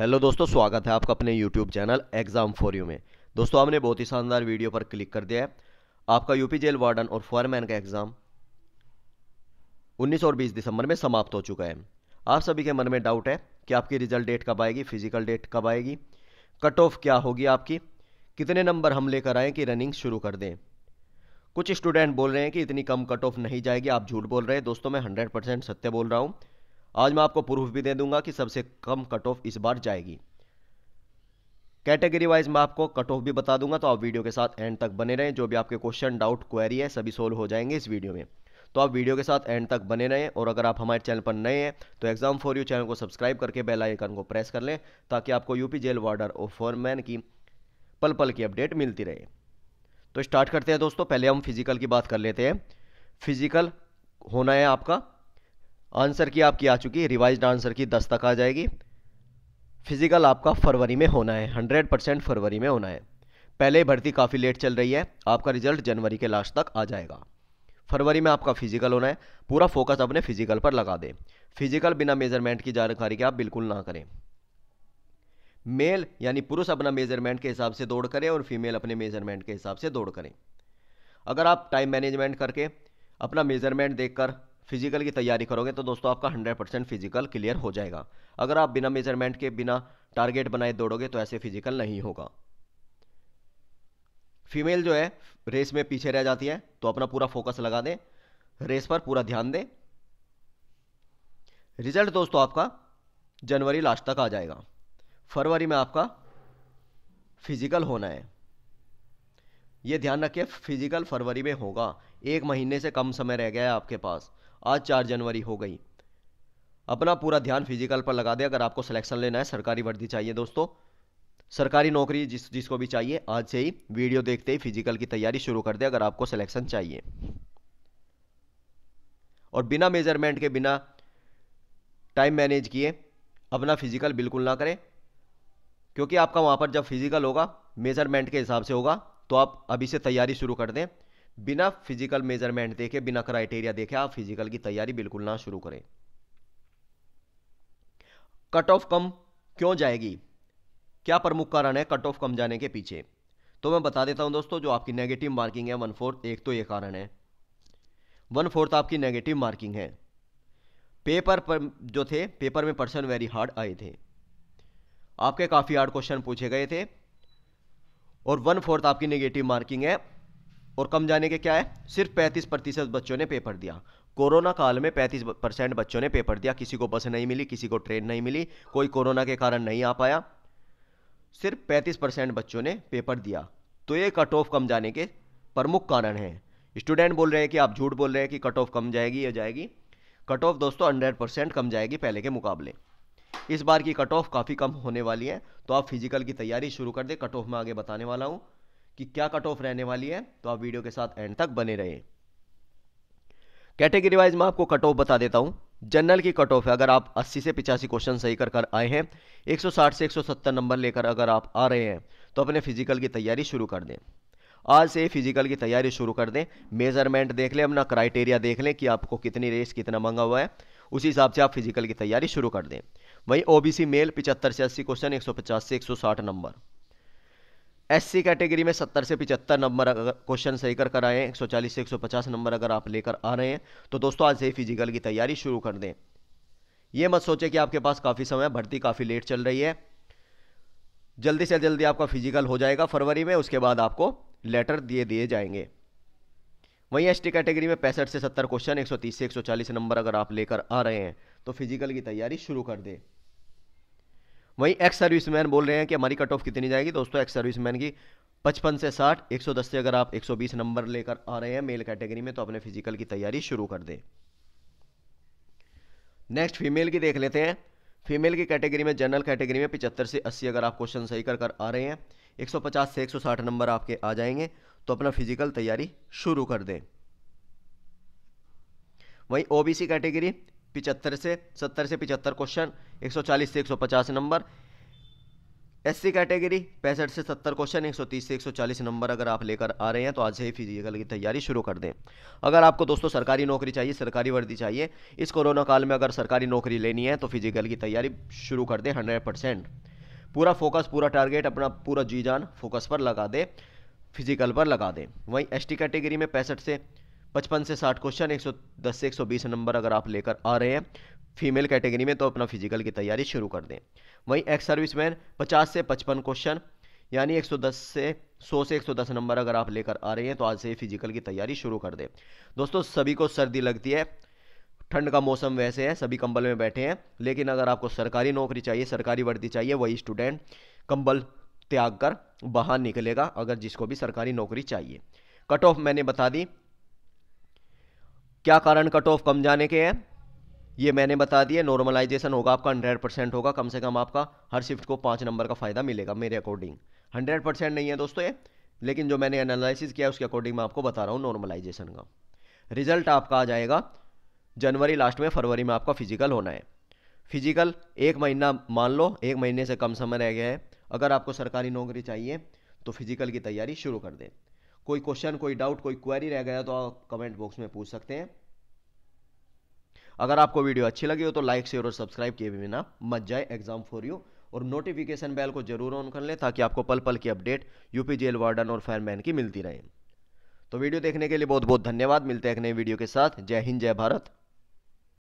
Hello दोस्तों, स्वागत है आपका अपने YouTube channel exam for you में। दोस्तों आपने बहुत ही शानदार वीडियो पर क्लिक कर दिया है। आपका यूपी जेल वार्डन और फायरमैन का एग्जाम 19 और 20 दिसंबर में समाप्त हो चुका है। आप सभी के मन में डाउट है कि आपकी रिजल्ट डेट कब आएगी, फिजिकल डेट कब आएगी, कट ऑफ क्या होगी आपकी, कितने नंबर हम लेकर आएँ कि रनिंग शुरू कर दें। कुछ स्टूडेंट बोल रहे हैं कि इतनी कम कट ऑफ नहीं जाएगी, आप झूठ बोल रहे हैं। दोस्तों मैं 100% सत्य बोल रहा हूँ। आज मैं आपको प्रूफ भी दे दूंगा कि सबसे कम कट ऑफ इस बार जाएगी। कैटेगरी वाइज मैं आपको कट ऑफ भी बता दूंगा, तो आप वीडियो के साथ एंड तक बने रहें। जो भी आपके क्वेश्चन, डाउट, क्वेरी है सभी सोल्व हो जाएंगे इस वीडियो में, तो आप वीडियो के साथ एंड तक बने रहें। और अगर आप हमारे चैनल पर नए हैं तो एग्जाम फॉर यू चैनल को सब्सक्राइब करके बेल आइकन को प्रेस कर लें, ताकि आपको यूपी जेल वार्डन और फायरमैन की पल पल की अपडेट मिलती रहे। तो स्टार्ट करते हैं दोस्तों। पहले हम फिजिकल की बात कर लेते हैं। फिजिकल होना है आपका, आंसर की आपकी आ चुकी है, रिवाइज्ड आंसर की 10 तक आ जाएगी। फिजिकल आपका फरवरी में होना है, 100% फरवरी में होना है। पहले भर्ती काफ़ी लेट चल रही है, आपका रिजल्ट जनवरी के लास्ट तक आ जाएगा। फरवरी में आपका फिजिकल होना है। पूरा फोकस अपने फिजिकल पर लगा दें। फिजिकल बिना मेजरमेंट की जानकारी के आप बिल्कुल ना करें। मेल यानी पुरुष अपना मेजरमेंट के हिसाब से दौड़ करें और फीमेल अपने मेजरमेंट के हिसाब से दौड़ करें। अगर आप टाइम मैनेजमेंट करके अपना मेजरमेंट देखकर फिजिकल की तैयारी करोगे तो दोस्तों आपका 100% फिजिकल क्लियर हो जाएगा। अगर आप बिना मेजरमेंट के, बिना टारगेट बनाए दौड़ोगे तो ऐसे फिजिकल नहीं होगा। फीमेल जो है रेस में पीछे रह जाती है, तो अपना पूरा फोकस लगा दें, रेस पर पूरा ध्यान दें। रिजल्ट दोस्तों आपका जनवरी लास्ट तक आ जाएगा। फरवरी में आपका फिजिकल होना है, ये ध्यान रखिए। फिजिकल फरवरी में होगा, 1 महीने से कम समय रह गया है आपके पास। आज 4 जनवरी हो गई। अपना पूरा ध्यान फिजिकल पर लगा दे। अगर आपको सिलेक्शन लेना है, सरकारी वर्दी चाहिए दोस्तों, सरकारी नौकरी जिसको भी चाहिए, आज से ही वीडियो देखते ही फिजिकल की तैयारी शुरू कर दे अगर आपको सिलेक्शन चाहिए। और बिना मेजरमेंट के, बिना टाइम मैनेज किए अपना फिजिकल बिल्कुल ना करें, क्योंकि आपका वहाँ पर जब फिजिकल होगा मेजरमेंट के हिसाब से होगा, तो आप अभी से तैयारी शुरू कर दें। बिना फिजिकल मेजरमेंट देखे, बिना क्राइटेरिया देखे आप फिजिकल की तैयारी बिल्कुल ना शुरू करें। कट ऑफ कम क्यों जाएगी, क्या प्रमुख कारण है कट ऑफ कम जाने के पीछे, तो मैं बता देता हूं दोस्तों। जो आपकी नेगेटिव मार्किंग है 1/4, एक तो ये कारण है, 1/4 आपकी नेगेटिव मार्किंग है। पेपर पर जो थे, पेपर में पर्सन वेरी हार्ड आए थे, आपके काफ़ी हार्ड क्वेश्चन पूछे गए थे, और 1/4 आपकी नेगेटिव मार्किंग है। और कम जाने के क्या है, सिर्फ 35% बच्चों ने पेपर दिया। कोरोना काल में 35% बच्चों ने पेपर दिया। किसी को बस नहीं मिली, किसी को ट्रेन नहीं मिली, कोई कोरोना के कारण नहीं आ पाया। सिर्फ 35% बच्चों ने पेपर दिया, तो ये कट ऑफ कम जाने के प्रमुख कारण हैं। स्टूडेंट बोल रहे हैं कि आप झूठ बोल रहे हैं कि कट ऑफ कम जाएगी या जाएगी। कट ऑफ दोस्तों 100% कम जाएगी पहले के मुकाबले। इस बार की कट ऑफ काफ़ी कम होने वाली है, तो आप फिजिकल की तैयारी शुरू कर दें। कट ऑफ में आगे बताने वाला हूं कि क्या कट ऑफ रहने वाली है, तो आप वीडियो के साथ एंड तक बने रहें। कैटेगरी वाइज मैं आपको कट ऑफ बता देता हूं। जनरल की कट ऑफ है, अगर आप 80 से 85 क्वेश्चन सही कर आए हैं, 160 से 170 नंबर लेकर अगर आप आ रहे हैं, तो अपने फिजिकल की तैयारी शुरू कर दें। आज से फिजिकल की तैयारी शुरू कर दें। मेजरमेंट देख लें, अपना क्राइटेरिया देख लें कि आपको कितनी रेस, कितना मांगा हुआ है, उसी हिसाब से आप फिजिकल की तैयारी शुरू कर दें। वहीं ओबीसी मेल 75 से 80 क्वेश्चन, 150 से 160 नंबर। एससी कैटेगरी में 70 से 75 नंबर अगर क्वेश्चन सही कर आए हैं, 140 से 150 नंबर अगर आप लेकर आ रहे हैं, तो दोस्तों आज से ही फिजिकल की तैयारी शुरू कर दें। ये मत सोचें कि आपके पास काफ़ी समय, भर्ती काफ़ी लेट चल रही है, जल्दी से जल्दी आपका फिजिकल हो जाएगा फरवरी में, उसके बाद आपको लेटर दिए जाएंगे। वहीं एसटी कैटेगरी में 65 से 70 क्वेश्चन, 130 से 140 नंबर अगर आप लेकर आ रहे हैं, तो फिजिकल की तैयारी शुरू कर दें। वहीं एक्स सर्विसमैन बोल रहे हैं कि हमारी कट ऑफ कितनी जाएगी। दोस्तों एक्स सर्विसमैन की 55 से 60, 110 से अगर आप 120 नंबर लेकर आ रहे हैं मेल कैटेगरी में, तो अपने फिजिकल की तैयारी शुरू कर दें। नेक्स्ट फीमेल की देख लेते हैं। फीमेल की कैटेगरी में, जनरल कैटेगरी में 75 से 80 अगर आप क्वेश्चन सही कर आ रहे हैं, 150 से 160 नंबर आपके आ जाएंगे, तो अपना फिजिकल तैयारी शुरू कर दें। वहीं ओबीसी कैटेगरी 70 से 75 क्वेश्चन, 140 से 150 नंबर। एससी कैटेगरी 65 से 70 क्वेश्चन, 130 से 140 नंबर अगर आप लेकर आ रहे हैं, तो आज से ही फिजिकल की तैयारी शुरू कर दें। अगर आपको दोस्तों सरकारी नौकरी चाहिए, सरकारी वर्दी चाहिए, इस कोरोना काल में अगर सरकारी नौकरी लेनी है, तो फिजिकल की तैयारी शुरू कर दें 100%। पूरा फोकस, पूरा टारगेट, अपना पूरा जी जान फोकस पर लगा दे, फिजिकल पर लगा दे। वहीं एसटी कैटेगरी में 55 से 60 क्वेश्चन, 110 से 120 नंबर अगर आप लेकर आ रहे हैं फीमेल कैटेगरी में, तो अपना फिजिकल की तैयारी शुरू कर दें। वहीं एक्स सर्विसमैन 50 से 55 क्वेश्चन, यानी 100 से 110 नंबर अगर आप लेकर आ रहे हैं, तो आज से फिजिकल की तैयारी शुरू कर दें। दोस्तों, सभी को सर्दी लगती है, ठंड का मौसम वैसे है, सभी कंबल में बैठे हैं, लेकिन अगर आपको सरकारी नौकरी चाहिए, सरकारी वर्दी चाहिए, वही स्टूडेंट कंबल त्याग कर बाहर निकलेगा, अगर जिसको भी सरकारी नौकरी चाहिए। कट ऑफ मैंने बता दी, क्या कारण कट ऑफ कम जाने के हैं ये मैंने बता दिया। नॉर्मलाइजेशन होगा आपका, 100% होगा, कम से कम आपका हर शिफ्ट को 5 नंबर का फ़ायदा मिलेगा मेरे अकॉर्डिंग। 100% नहीं है दोस्तों ये, लेकिन जो मैंने एनालिसिस किया उसके अकॉर्डिंग मैं आपको बता रहा हूँ नॉर्मलाइजेशन का। रिजल्ट आपका आ जाएगा जनवरी लास्ट में, फरवरी में आपका फिजिकल होना है। फिजिकल 1 महीना मान लो, 1 महीने से कम समय रह गया है। अगर आपको सरकारी नौकरी चाहिए तो फिजिकल की तैयारी शुरू कर दें। कोई क्वेश्चन, कोई डाउट, कोई क्वेरी रह गया तो आप कमेंट बॉक्स में पूछ सकते हैं। अगर आपको वीडियो अच्छी लगी हो तो लाइक, शेयर और सब्सक्राइब किए बिना मत जाए एग्जाम फॉर यू, और नोटिफिकेशन बेल को जरूर ऑन कर लें ताकि आपको पल पल की अपडेट यूपी जेल वार्डन और फायरमैन की मिलती रहे। तो वीडियो देखने के लिए बहुत बहुत धन्यवाद। मिलते हैं एक नए वीडियो के साथ। जय हिंद, जय भारत।